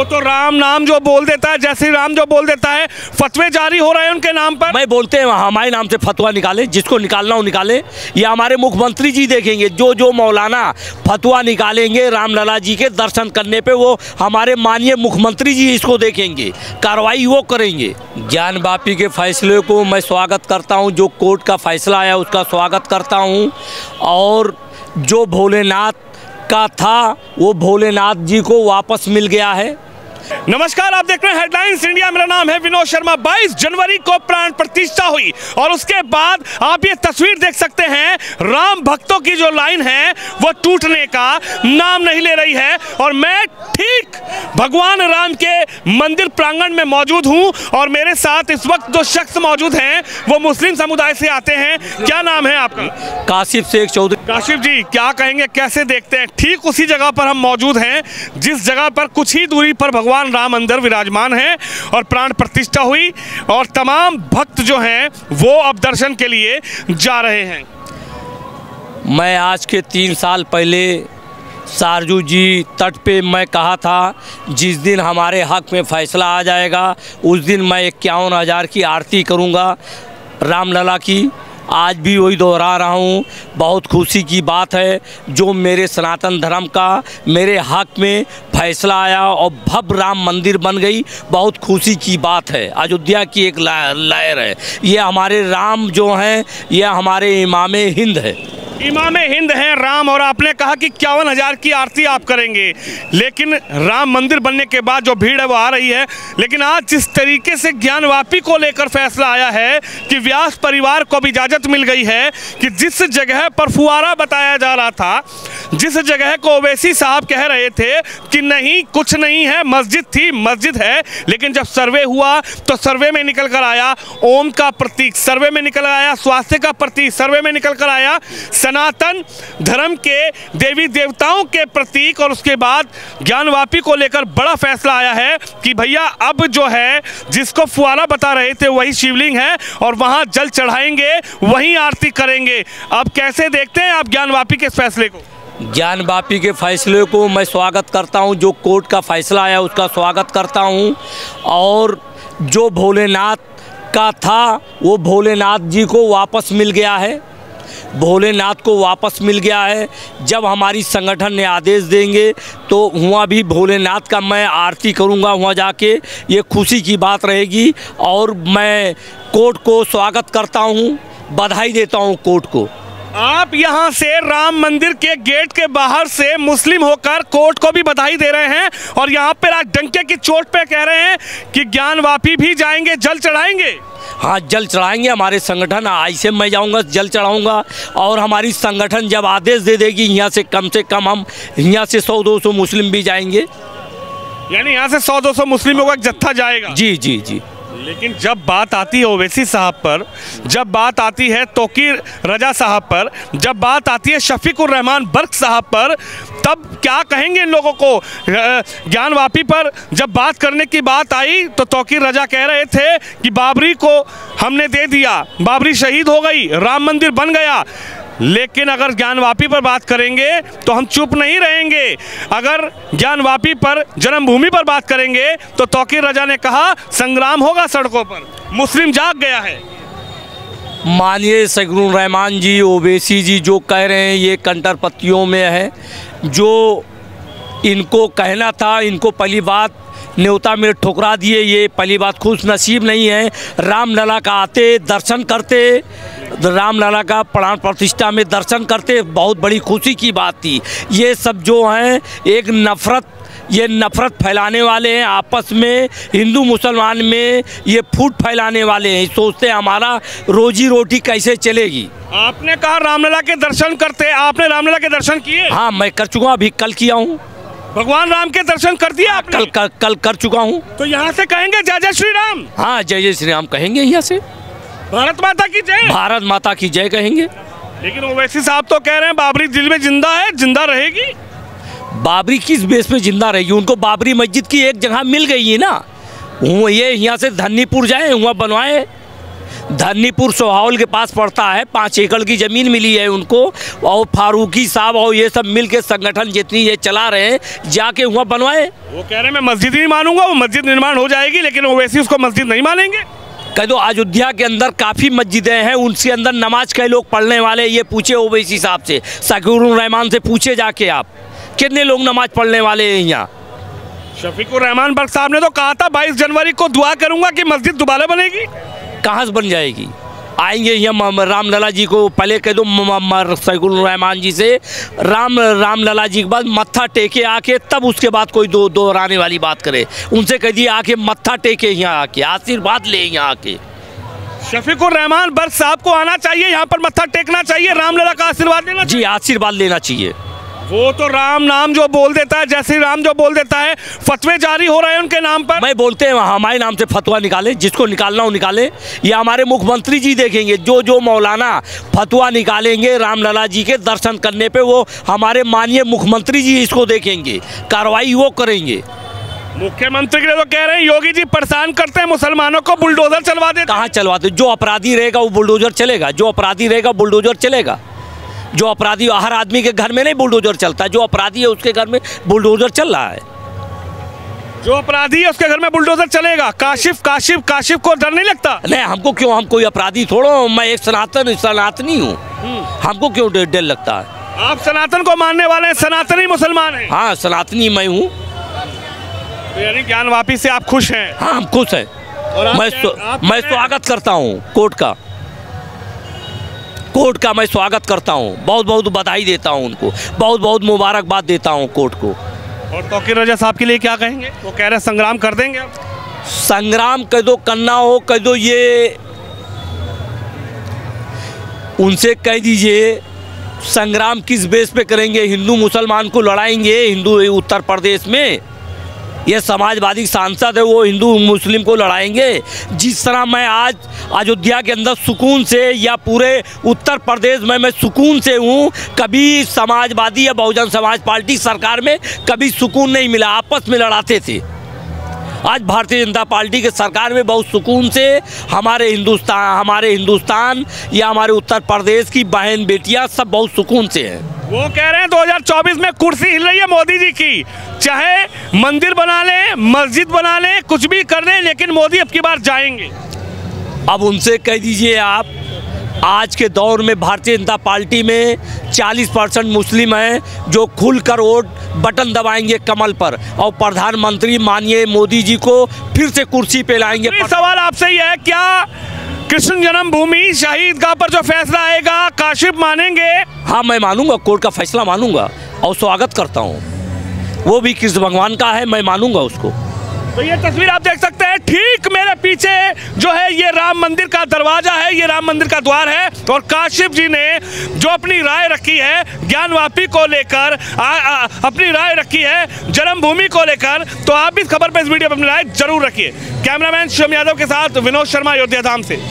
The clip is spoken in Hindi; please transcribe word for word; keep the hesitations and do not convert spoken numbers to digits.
वो तो राम नाम जो बोल देता है, जय श्री राम जो बोल देता है, फतवे जारी हो रहे हैं उनके नाम पर। मैं बोलते हैं वहाँ हमारे नाम से फतवा निकाले, जिसको निकालना हो निकाले, ये हमारे मुख्यमंत्री जी देखेंगे। जो जो मौलाना फतवा निकालेंगे रामलला जी के दर्शन करने पे, वो हमारे माननीय मुख्यमंत्री जी इसको देखेंगे, कार्रवाई वो करेंगे। ज्ञानवापी के फैसले को मैं स्वागत करता हूँ, जो कोर्ट का फैसला आया उसका स्वागत करता हूँ। और जो भोलेनाथ का था वो भोलेनाथ जी को वापस मिल गया है। नमस्कार, आप देख रहे हैं हेडलाइंस इंडिया, मेरा नाम है विनोद शर्मा। बाईस जनवरी को प्राण प्रतिष्ठा हुई और उसके बाद आप ये तस्वीर देख सकते हैं, राम भक्तों की जो लाइन है वो टूटने का नाम नहीं ले रही है। और मैं ठीक भगवान राम के मंदिर प्रांगण में मौजूद हूँ और मेरे साथ इस वक्त जो शख्स मौजूद हैं वो मुस्लिम समुदाय से आते हैं। क्या नाम है आपका? कासिफ शेख चौधरी। कासिफ जी, क्या कहेंगे, कैसे देखते हैं? ठीक उसी जगह पर हम मौजूद हैं जिस जगह पर कुछ ही दूरी पर भगवान राम मंदिर विराजमान है और प्राण प्रतिष्ठा हुई और तमाम भक्त जो हैं वो अब दर्शन के लिए जा रहे हैं। मैं आज के तीन साल पहले सारजू जी तट पे मैं कहा था, जिस दिन हमारे हक में फैसला आ जाएगा उस दिन मैं इक्यावन हज़ार की आरती करूंगा रामलला की। आज भी वही दोहरा रहा हूँ। बहुत खुशी की बात है जो मेरे सनातन धर्म का मेरे हक में फैसला आया और भव्य राम मंदिर बन गई। बहुत खुशी की बात है। अयोध्या की एक लहर है। ये हमारे राम जो हैं, ये हमारे इमामे हिंद है, इमामे हिंद हैं राम। और आपने कहा कि इक्यावन हज़ार की आरती आप करेंगे, लेकिन राम मंदिर बनने के बाद जो भीड़ है वो आ रही है। लेकिन आज जिस तरीके से ज्ञानवापी को लेकर फैसला आया है कि व्यास परिवार को भी इजाज़त मिल गई है कि जिस जगह पर फुआरा बताया जा रहा था, जिस जगह को ओवैसी साहब कह रहे थे कि नहीं कुछ नहीं है, मस्जिद थी मस्जिद है, लेकिन जब सर्वे हुआ तो सर्वे में निकल कर आया ओम का प्रतीक, सर्वे में निकल आया स्वास्थ्य का प्रतीक, सर्वे में निकल कर आया सनातन धर्म के देवी देवताओं के प्रतीक। और उसके बाद ज्ञानवापी को लेकर बड़ा फैसला आया है कि भैया अब जो है जिसको फुआरा बता रहे थे वही शिवलिंग है और वहां जल चढ़ाएंगे, वहीं आरती करेंगे। अब कैसे देखते हैं आप ज्ञानवापी के फैसले को? ज्ञानवापी के फैसले को मैं स्वागत करता हूं, जो कोर्ट का फैसला आया उसका स्वागत करता हूं। और जो भोलेनाथ का था वो भोलेनाथ जी को वापस मिल गया है, भोलेनाथ को वापस मिल गया है। जब हमारी संगठन ने आदेश देंगे तो वहाँ भी भोलेनाथ का मैं आरती करूँगा वहाँ जाके, ये खुशी की बात रहेगी। और मैं कोर्ट को स्वागत करता हूँ, बधाई देता हूँ कोर्ट को। आप यहां से राम मंदिर के गेट के बाहर से मुस्लिम होकर कोर्ट को भी बधाई दे रहे हैं और यहां पर आज डंके की चोट पे कह रहे हैं कि ज्ञानवापी भी जाएंगे, जल चढ़ाएंगे। हाँ, जल चढ़ाएंगे। हमारे संगठन आज से मैं जाऊंगा, जल चढ़ाऊंगा। और हमारी संगठन जब आदेश दे देगी यहां से कम से कम हम यहाँ से सौ दो सौ मुस्लिम भी जाएंगे, यानी यहाँ से सौ दो सौ मुस्लिमों का जत्था जाएगा। जी जी जी। लेकिन जब बात आती है ओवैसी साहब पर, जब बात आती है तोकिर रजा साहब पर, जब बात आती है शफीकुर रहमान बर्क साहब पर, तब क्या कहेंगे इन लोगों को? ज्ञानवापी पर जब बात करने की बात आई तो तोकिर रजा कह रहे थे कि बाबरी को हमने दे दिया, बाबरी शहीद हो गई, राम मंदिर बन गया। लेकिन अगर ज्ञानवापी पर बात करेंगे तो हम चुप नहीं रहेंगे। अगर ज्ञानवापी पर, जन्मभूमि पर बात करेंगे तो तोकिर रजा ने कहा संग्राम होगा सड़कों पर, मुस्लिम जाग गया है। माननीय सय्यदुल रहमान जी ओवैसी जी जो कह रहे हैं ये कंटरपत्तियों में है। जो इनको कहना था इनको पहली बात न्योता में ठुकरा दिए, ये पहली बात खुश नसीब नहीं है। रामलला का आते दर्शन करते, रामलला का प्राण प्रतिष्ठा में दर्शन करते, बहुत बड़ी खुशी की बात थी। ये सब जो हैं एक नफ़रत, ये नफ़रत फैलाने वाले हैं आपस में, हिंदू मुसलमान में ये फूट फैलाने वाले हैं। सोचते हैं हमारा रोजी रोटी कैसे चलेगी। आपने कहा रामलला के दर्शन करते, आपने रामलला के दर्शन किए? हाँ, मैं कर चुका, अभी कल किया हूँ। भगवान राम के दर्शन कर दिया आपने? कल कर, कल कर चुका हूँ। तो यहाँ से कहेंगे जय जय श्री राम? हाँ, जय जय श्री राम कहेंगे, यहाँ से भारत माता की जय, भारत माता की जय कहेंगे। लेकिन ओवैसी साहब तो कह रहे हैं बाबरी दिल में जिंदा है, जिंदा रहेगी। बाबरी किस बेस पे जिंदा रहेगी? उनको बाबरी मस्जिद की एक जगह मिल गई है ना, वो ये यहाँ से धन्नीपुर जाए, वहाँ बनवाए। धन्नीपुर सोहावल के पास पड़ता है, पाँच एकड़ की ज़मीन मिली है उनको, और फारूकी साहब और ये सब मिल के संगठन जितनी ये चला रहे हैं जाके वहाँ बनवाए। वो कह रहे हैं मैं मस्जिद नहीं मानूंगा, वो मस्जिद निर्माण हो जाएगी, लेकिन ओवैसी उसको मस्जिद नहीं मानेंगे। कह दो अयोध्या के अंदर काफ़ी मस्जिदें हैं, उनके अंदर नमाज के लोग पढ़ने वाले, ये पूछे ओवैसी साहब से, शफीकुर रहमान से पूछे जाके आप कितने लोग नमाज पढ़ने वाले हैं यहाँ। शफीकुर रहमान बख्श साहब ने तो कहा था बाईस जनवरी को दुआ करूँगा कि मस्जिद दोबारा बनेगी। कहाँ से बन जाएगी? आएंगे यहाँ रामलला जी को पहले कह दो, शफीकुर रहमान जी से राम रामलला जी के बाद मत्था टेके आके तब उसके बाद कोई दो दोहराने वाली बात करे। उनसे कह दिए आके मत्था टेके यहाँ आके आशीर्वाद ले, यहाँ आके शफीकुर रहमान बख्श साहब को आना चाहिए, यहाँ पर मत्था टेकना चाहिए, रामलला का आशीर्वाद लेना, जी आशीर्वाद लेना चाहिए। वो तो राम नाम जो बोल देता है, जैसे राम जो बोल देता है, फतवे जारी हो रहे हैं उनके नाम पर। मैं बोलते हैं हमारे नाम से फतवा निकाले, जिसको निकालना हो निकाले, ये हमारे मुख्यमंत्री जी देखेंगे, जो जो मौलाना फतवा निकालेंगे रामलला जी के दर्शन करने पे, वो हमारे माननीय मुख्यमंत्री जी इसको देखेंगे, कार्रवाई वो करेंगे। मुख्यमंत्री के लिए तो कह रहे हैं योगी जी परेशान करते हैं मुसलमानों को, बुलडोजर चलवा देते। कहाँ चलवाते? जो अपराधी रहेगा वो बुलडोजर चलेगा, जो अपराधी रहेगा बुलडोजर चलेगा, जो अपराधी, हर आदमी के घर में नहीं बुलडोजर चलता है, जो अपराधी है उसके घर में बुलडोजर चल रहा है, जो अपराधी है उसके घर में बुलडोजर चलेगा। काशिफ काशिफ काशिफ को डर नहीं लगता? नहीं, हमको क्यों, हम कोई अपराधी थोड़ो, मैं एक सनातन सनातनी हूँ, हमको क्यों डर लगता है? आप सनातन को मानने वाले हैं, सनातनी मुसलमान हैं। हाँ, सनातनी मैं हूँ। यानी ज्ञानवापी से आप खुश हैं? हाँ, हम खुश हैं, मैं स्वागत करता हूँ कोर्ट का, कोर्ट का मैं स्वागत करता हूं, बहुत बहुत बधाई देता हूं उनको, बहुत बहुत मुबारकबाद देता हूं कोर्ट को। और तोकिर रजा साहब के लिए क्या कहेंगे? वो कह रहे हैं संग्राम कर देंगे। संग्राम कह दो करना हो कह दो, ये उनसे कह दीजिए संग्राम किस बेस पे करेंगे, हिंदू मुसलमान को लड़ाएंगे? हिंदू उत्तर प्रदेश में ये समाजवादी सांसद है, वो हिंदू मुस्लिम को लड़ाएंगे? जिस तरह मैं आज अयोध्या के अंदर सुकून से, या पूरे उत्तर प्रदेश में मैं सुकून से हूँ, कभी समाजवादी या बहुजन समाज पार्टी सरकार में कभी सुकून नहीं मिला, आपस में लड़ाते थे। आज भारतीय जनता पार्टी के सरकार में बहुत सुकून से हमारे हिंदुस्तान हमारे हिंदुस्तान या हमारे उत्तर प्रदेश की बहन बेटियां सब बहुत सुकून से हैं। वो कह रहे हैं दो हज़ार चौबीस में कुर्सी हिल रही है मोदी जी की, चाहे मंदिर बना लें, मस्जिद बना लें, कुछ भी कर लें, लेकिन मोदी अब की बार जाएंगे। अब उनसे कह दीजिए आप, आज के दौर में भारतीय जनता पार्टी में चालीस परसेंट मुस्लिम हैं जो खुलकर वोट बटन दबाएंगे कमल पर, और प्रधानमंत्री माननीय मोदी जी को फिर से कुर्सी पे लाएंगे। सवाल आपसे ये है, क्या कृष्ण जन्मभूमि शहीदगाह पर जो फैसला आएगा काशिफ मानेंगे? हाँ, मैं मानूंगा, कोर्ट का फैसला मानूंगा और स्वागत करता हूँ। वो भी कृष्ण भगवान का है, मैं मानूंगा उसको। तो ये तस्वीर आप देख सकते हैं, ठीक मेरे पीछे जो है ये राम मंदिर का दरवाजा है, ये राम मंदिर का द्वार है, और काशिफ जी ने जो अपनी राय रखी है ज्ञानवापी को लेकर, अपनी राय रखी है जन्मभूमि को लेकर, तो आप इस खबर पर, इस वीडियो पर अपनी राय जरूर रखिए। कैमरामैन श्याम यादव के साथ विनोद शर्मा, अयोध्या धाम से।